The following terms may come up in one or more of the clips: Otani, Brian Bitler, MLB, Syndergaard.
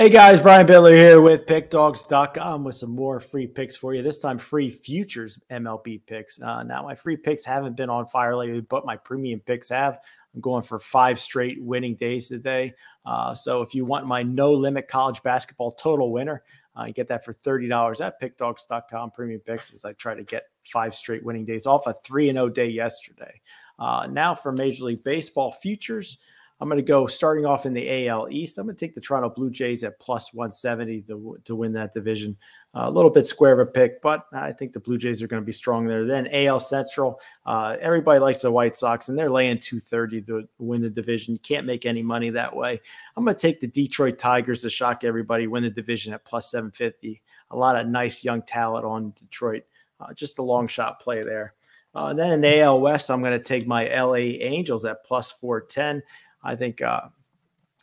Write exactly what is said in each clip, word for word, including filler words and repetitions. Hey guys, Brian Bitler here with Pick Dawgz dot com with some more free picks for you. This time, free futures M L B picks. Uh, now, my free picks haven't been on fire lately, but my premium picks have. I'm going for five straight winning days today. Uh, so if you want my no-limit college basketball total winner, uh, you get that for thirty dollars at Pick Dawgz dot com premium picks as I try to get five straight winning days off a three and oh day yesterday. Uh, now for Major League Baseball futures. I'm going to go starting off in the A L East. I'm going to take the Toronto Blue Jays at plus one seventy to, to win that division. Uh, a little bit square of a pick, but I think the Blue Jays are going to be strong there. Then A L Central, uh, everybody likes the White Sox, and they're laying two thirty to win the division. You can't make any money that way. I'm going to take the Detroit Tigers to shock everybody, win the division at plus seven fifty. A lot of nice young talent on Detroit. Uh, just a long shot play there. Uh, then in the A L West, I'm going to take my L A Angels at plus four ten. I think uh,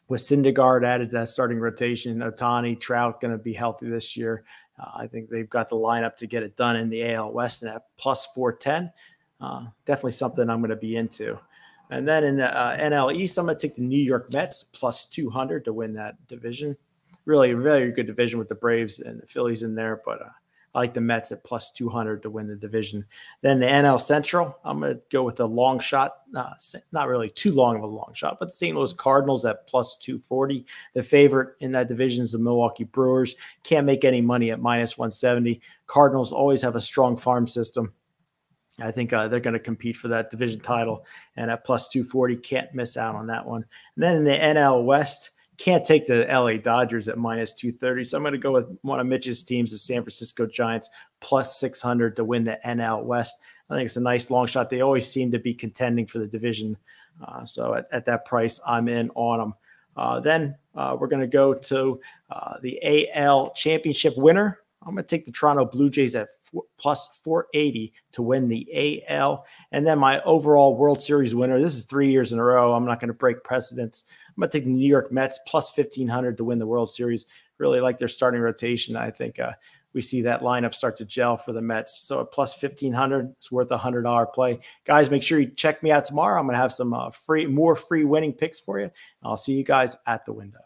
with Syndergaard added to that starting rotation, Otani, Trout going to be healthy this year. Uh, I think they've got the lineup to get it done in the A L West, and at plus four ten, uh, definitely something I'm going to be into. And then in the uh, N L East, I'm going to take the New York Mets plus two hundred to win that division. Really a very good division with the Braves and the Phillies in there, but uh, I like the Mets at plus two hundred to win the division. Then the N L Central, I'm going to go with a long shot. Uh, not really too long of a long shot, but the Saint Louis Cardinals at plus two forty. The favorite in that division is the Milwaukee Brewers. Can't make any money at minus one seventy. Cardinals always have a strong farm system. I think uh, they're going to compete for that division title. And at plus two forty, can't miss out on that one. And then in the N L West, can't take the L A Dodgers at minus two thirty. So I'm going to go with one of Mitch's teams, the San Francisco Giants, plus six hundred to win the N L West. I think it's a nice long shot. They always seem to be contending for the division. Uh, so at, at that price, I'm in on them. Uh, then uh, we're going to go to uh, the A L Championship winner. I'm going to take the Toronto Blue Jays at four, plus four eighty to win the A L. And then my overall World Series winner, this is three years in a row. I'm not going to break precedence. I'm going to take the New York Mets plus fifteen hundred to win the World Series. Really like their starting rotation. I think uh, we see that lineup start to gel for the Mets. So at plus fifteen hundred, it's worth a one hundred dollar play. Guys, make sure you check me out tomorrow. I'm going to have some uh, free, more free winning picks for you. I'll see you guys at the window.